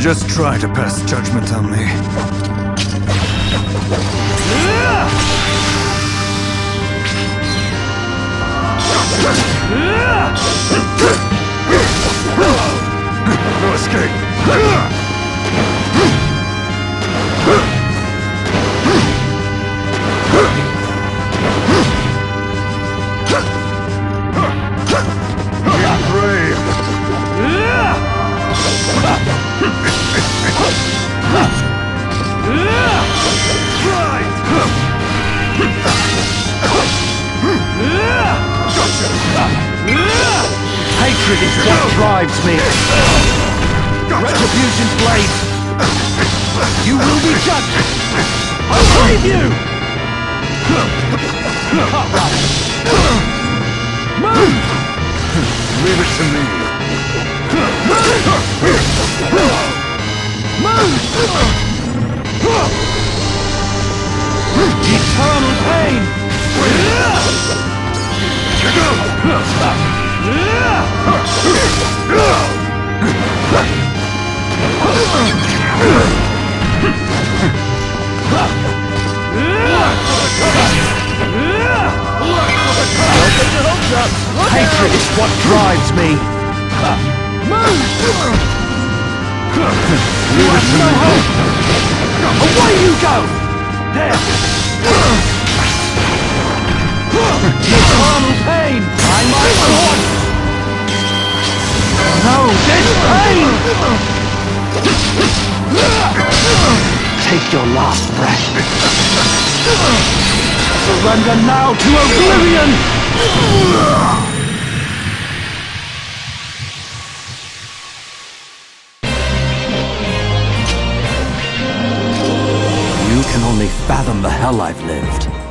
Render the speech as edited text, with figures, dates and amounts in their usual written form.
Just try to pass judgment on me. No escape. Be brave. Hatred is what drives me. Retribution's blade. You will be judged. I save you. Move. Leave it to me. Move. Eternal pain. Hatred is what drives me. You have no hope. Away you go. There. Eternal pain. I might want. No, this pain. Take your last breath. Surrender now to oblivion. You can only fathom the hell I've lived.